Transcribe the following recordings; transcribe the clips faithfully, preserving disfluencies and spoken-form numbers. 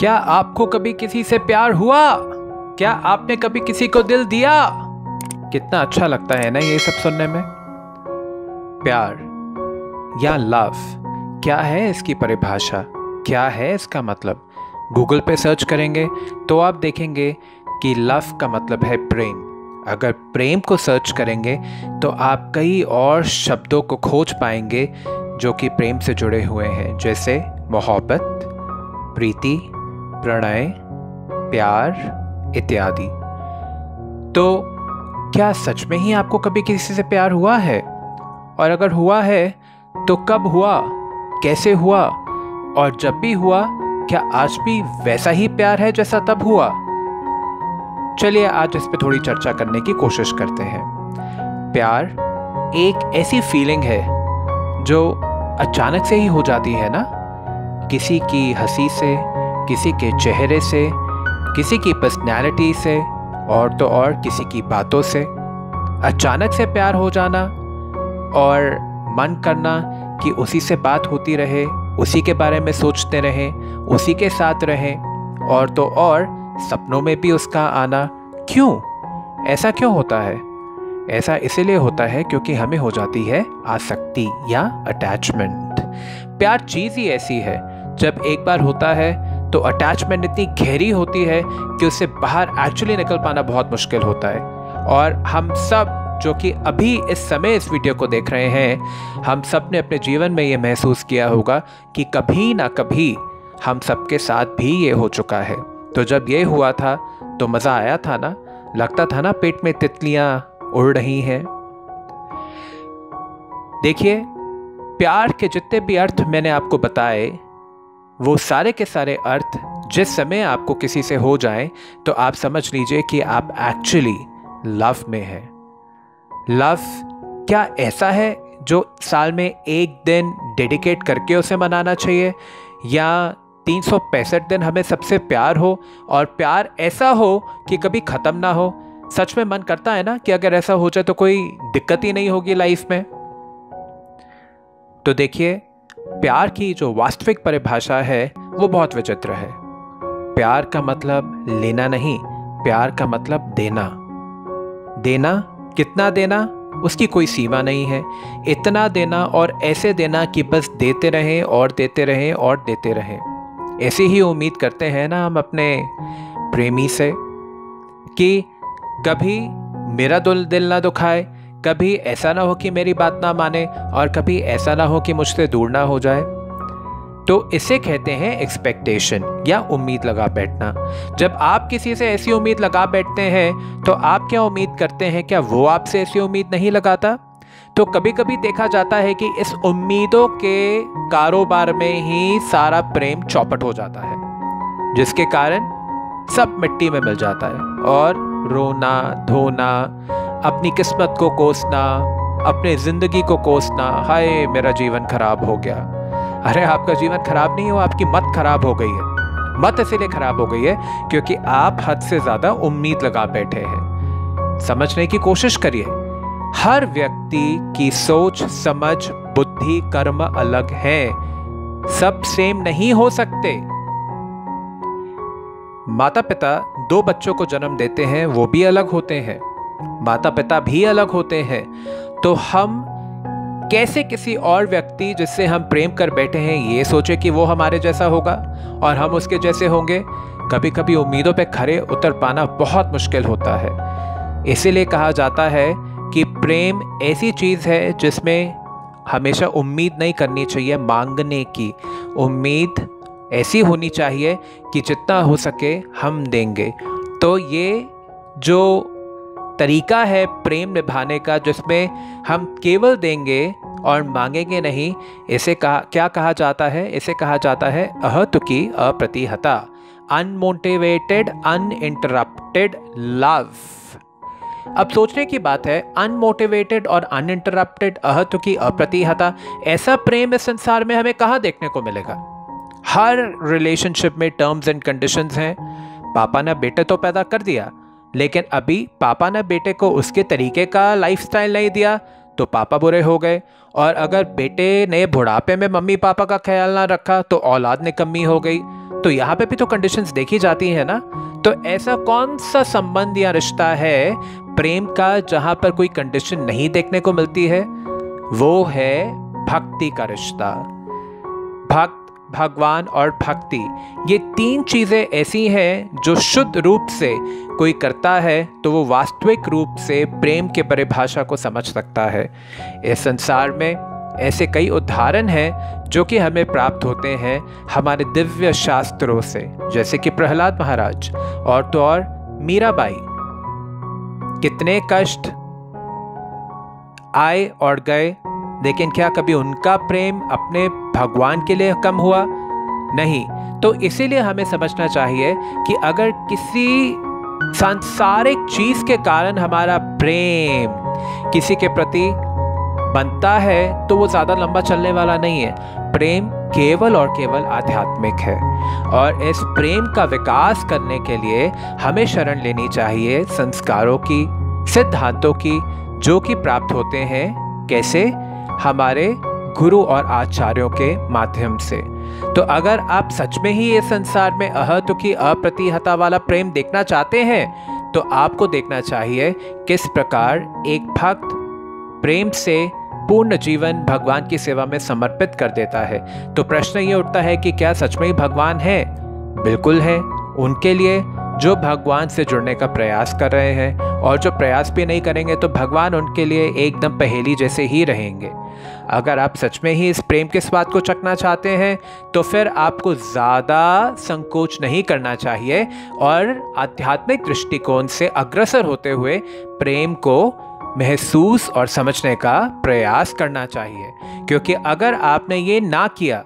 क्या आपको कभी किसी से प्यार हुआ? क्या आपने कभी किसी को दिल दिया? कितना अच्छा लगता है ना ये सब सुनने में। प्यार या लव क्या है, इसकी परिभाषा क्या है, इसका मतलब गूगल पे सर्च करेंगे तो आप देखेंगे कि लव का मतलब है प्रेम। अगर प्रेम को सर्च करेंगे तो आप कई और शब्दों को खोज पाएंगे जो कि प्रेम से जुड़े हुए हैं, जैसे मोहब्बत, प्रीति, प्रणय, प्यार इत्यादि। तो क्या सच में ही आपको कभी किसी से प्यार हुआ है? और अगर हुआ है तो कब हुआ, कैसे हुआ, और जब भी हुआ क्या आज भी वैसा ही प्यार है जैसा तब हुआ? चलिए आज इस पे थोड़ी चर्चा करने की कोशिश करते हैं। प्यार एक ऐसी फीलिंग है जो अचानक से ही हो जाती है ना, किसी की हंसी से, किसी के चेहरे से, किसी की पर्सनैलिटी से, और तो और किसी की बातों से। अचानक से प्यार हो जाना और मन करना कि उसी से बात होती रहे, उसी के बारे में सोचते रहें, उसी के साथ रहें, और तो और सपनों में भी उसका आना। क्यों ऐसा क्यों होता है? ऐसा इसीलिए होता है क्योंकि हमें हो जाती है आसक्ति या अटैचमेंट। प्यार चीज़ ही ऐसी है, जब एक बार होता है तो अटैचमेंट इतनी गहरी होती है कि उससे बाहर एक्चुअली निकल पाना बहुत मुश्किल होता है। और हम सब जो कि अभी इस समय इस वीडियो को देख रहे हैं, हम सब ने अपने जीवन में ये महसूस किया होगा कि कभी ना कभी हम सबके साथ भी ये हो चुका है। तो जब ये हुआ था तो मज़ा आया था ना, लगता था ना पेट में तितलियां उड़ रही हैं। देखिए, प्यार के जितने भी अर्थ मैंने आपको बताए, वो सारे के सारे अर्थ जिस समय आपको किसी से हो जाएं तो आप समझ लीजिए कि आप एक्चुअली लव में हैं। लव क्या ऐसा है जो साल में एक दिन डेडिकेट करके उसे मनाना चाहिए, या तीन सौ पैंसठ दिन हमें सबसे प्यार हो, और प्यार ऐसा हो कि कभी ख़त्म ना हो? सच में मन करता है ना कि अगर ऐसा हो जाए तो कोई दिक्कत ही नहीं होगी लाइफ में। तो देखिए, प्यार की जो वास्तविक परिभाषा है वो बहुत विचित्र है। प्यार का मतलब लेना नहीं, प्यार का मतलब देना। देना, कितना देना, उसकी कोई सीमा नहीं है। इतना देना और ऐसे देना कि बस देते रहें और देते रहें और देते रहें। ऐसी ही उम्मीद करते हैं ना हम अपने प्रेमी से कि कभी मेरा दिल ना दुखाए, कभी ऐसा ना हो कि मेरी बात ना माने, और कभी ऐसा ना हो कि मुझसे दूर ना हो जाए। तो इसे कहते हैं एक्सपेक्टेशन या उम्मीद लगा बैठना। जब आप किसी से ऐसी उम्मीद लगा बैठते हैं तो आप क्या उम्मीद करते हैं? क्या वो आपसे ऐसी उम्मीद नहीं लगाता? तो कभी कभी देखा जाता है कि इस उम्मीदों के कारोबार में ही सारा प्रेम चौपट हो जाता है, जिसके कारण सब मिट्टी में मिल जाता है। और रोना धोना, अपनी किस्मत को कोसना, अपने ज़िंदगी को कोसना, हाय मेरा जीवन खराब हो गया। अरे आपका जीवन खराब नहीं हो, आपकी मत खराब हो गई है। मत इसीलिए खराब हो गई है क्योंकि आप हद से ज्यादा उम्मीद लगा बैठे हैं। समझने की कोशिश करिए, हर व्यक्ति की सोच, समझ, बुद्धि, कर्म अलग हैं, सब सेम नहीं हो सकते। माता पिता दो बच्चों को जन्म देते हैं, वो भी अलग होते हैं, माता पिता भी अलग होते हैं। तो हम कैसे किसी और व्यक्ति जिससे हम प्रेम कर बैठे हैं ये सोचे कि वो हमारे जैसा होगा और हम उसके जैसे होंगे? कभी कभी उम्मीदों पे खरे उतर पाना बहुत मुश्किल होता है। इसीलिए कहा जाता है कि प्रेम ऐसी चीज़ है जिसमें हमेशा उम्मीद नहीं करनी चाहिए मांगने की। उम्मीद ऐसी होनी चाहिए कि जितना हो सके हम देंगे। तो ये जो तरीका है प्रेम निभाने का, जिसमें हम केवल देंगे और मांगेंगे नहीं, इसे कहा क्या कहा जाता है? इसे कहा जाता है अहतुकी अप्रतिहता, अनमोटिवेटेड अनइंटरप्टेड लव। अब सोचने की बात है, अनमोटिवेटेड और अनइंटरप्टेड अहतुकी अप्रतिहता, ऐसा प्रेम इस संसार में हमें कहाँ देखने को मिलेगा? हर रिलेशनशिप में टर्म्स एंड कंडीशंस हैं। पापा ने बेटे तो पैदा कर दिया, लेकिन अभी पापा ने बेटे को उसके तरीके का लाइफस्टाइल नहीं दिया तो पापा बुरे हो गए, और अगर बेटे ने बुढ़ापे में मम्मी पापा का ख्याल ना रखा तो औलाद निकम्मी हो गई। तो यहाँ पे भी तो कंडीशंस देखी जाती है ना। तो ऐसा कौन सा संबंध या रिश्ता है प्रेम का जहाँ पर कोई कंडीशन नहीं देखने को मिलती है? वो है भक्ति का रिश्ता। भक्त, भगवान और भक्ति, ये तीन चीज़ें ऐसी हैं जो शुद्ध रूप से कोई करता है तो वो वास्तविक रूप से प्रेम के परिभाषा को समझ सकता है। इस संसार में ऐसे कई उदाहरण हैं जो कि हमें प्राप्त होते हैं हमारे दिव्य शास्त्रों से, जैसे कि प्रहलाद महाराज और तो और मीराबाई। कितने कष्ट आए और गए, लेकिन क्या कभी उनका प्रेम अपने भगवान के लिए कम हुआ? नहीं। तो इसीलिए हमें समझना चाहिए कि अगर किसी सांसारिक चीज़ के कारण हमारा प्रेम किसी के प्रति बनता है तो वो ज़्यादा लंबा चलने वाला नहीं है। प्रेम केवल और केवल आध्यात्मिक है और इस प्रेम का विकास करने के लिए हमें शरण लेनी चाहिए संस्कारों की, सिद्धांतों की, जो कि प्राप्त होते हैं कैसे? हमारे गुरु और आचार्यों के माध्यम से। तो अगर आप सच में ही इस संसार में अहतुकी अप्रतिहता वाला प्रेम देखना चाहते हैं तो आपको देखना चाहिए किस प्रकार एक भक्त प्रेम से पूर्ण जीवन भगवान की सेवा में समर्पित कर देता है। तो प्रश्न ये उठता है कि क्या सच में ही भगवान है? बिल्कुल है, उनके लिए जो भगवान से जुड़ने का प्रयास कर रहे हैं, और जो प्रयास भी नहीं करेंगे तो भगवान उनके लिए एकदम पहेली जैसे ही रहेंगे। अगर आप सच में ही इस प्रेम के स्वाद को चखना चाहते हैं तो फिर आपको ज़्यादा संकोच नहीं करना चाहिए और आध्यात्मिक दृष्टिकोण से अग्रसर होते हुए प्रेम को महसूस और समझने का प्रयास करना चाहिए, क्योंकि अगर आपने ये ना किया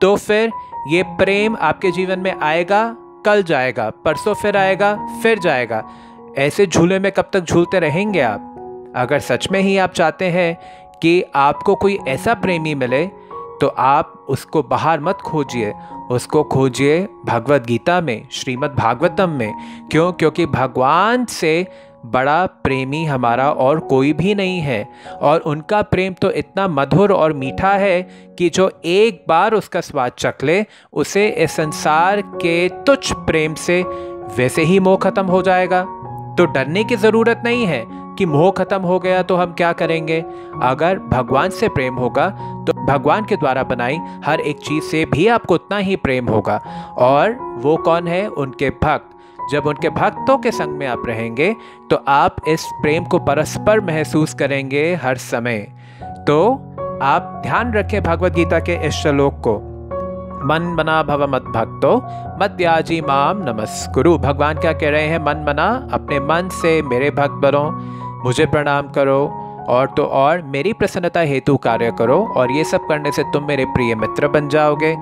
तो फिर ये प्रेम आपके जीवन में आएगा, कल जाएगा, परसों फिर आएगा, फिर जाएगा। ऐसे झूले में कब तक झूलते रहेंगे आप? अगर सच में ही आप चाहते हैं कि आपको कोई ऐसा प्रेमी मिले तो आप उसको बाहर मत खोजिए, उसको खोजिए भगवद गीता में, श्रीमद् भागवतम में। क्यों? क्योंकि भगवान से बड़ा प्रेमी हमारा और कोई भी नहीं है, और उनका प्रेम तो इतना मधुर और मीठा है कि जो एक बार उसका स्वाद चख ले उसे इस संसार के तुच्छ प्रेम से वैसे ही मोह खत्म हो जाएगा। तो डरने की ज़रूरत नहीं है कि मोह खत्म हो गया तो हम क्या करेंगे। अगर भगवान से प्रेम होगा तो भगवान के द्वारा बनाई हर एक चीज़ से भी आपको उतना ही प्रेम होगा। और वो कौन है? उनके भक्त। जब उनके भक्तों के संग में आप रहेंगे तो आप इस प्रेम को परस्पर महसूस करेंगे हर समय। तो आप ध्यान रखें भगवद गीता के इस श्लोक को, मन मना भव मद भक्तो मद याजी माम नमस्कुरु। भगवान क्या कह रहे हैं? मन मना, अपने मन से मेरे भक्त बनो, मुझे प्रणाम करो और तो और मेरी प्रसन्नता हेतु कार्य करो, और ये सब करने से तुम मेरे प्रिय मित्र बन जाओगे।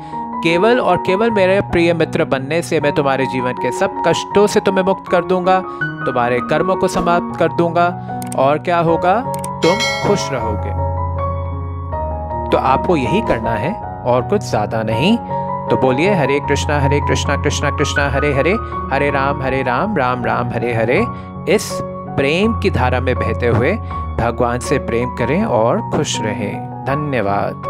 केवल और केवल मेरे प्रिय मित्र बनने से मैं तुम्हारे जीवन के सब कष्टों से तुम्हें मुक्त कर दूंगा, तुम्हारे कर्मों को समाप्त कर दूंगा, और क्या होगा? तुम खुश रहोगे। तो आपको यही करना है और कुछ ज़्यादा नहीं। तो बोलिए हरे कृष्णा हरे कृष्णा कृष्णा कृष्णा हरे हरे, हरे राम हरे राम राम राम हरे हरे। इस प्रेम की धारा में बहते हुए भगवान से प्रेम करें और खुश रहें। धन्यवाद।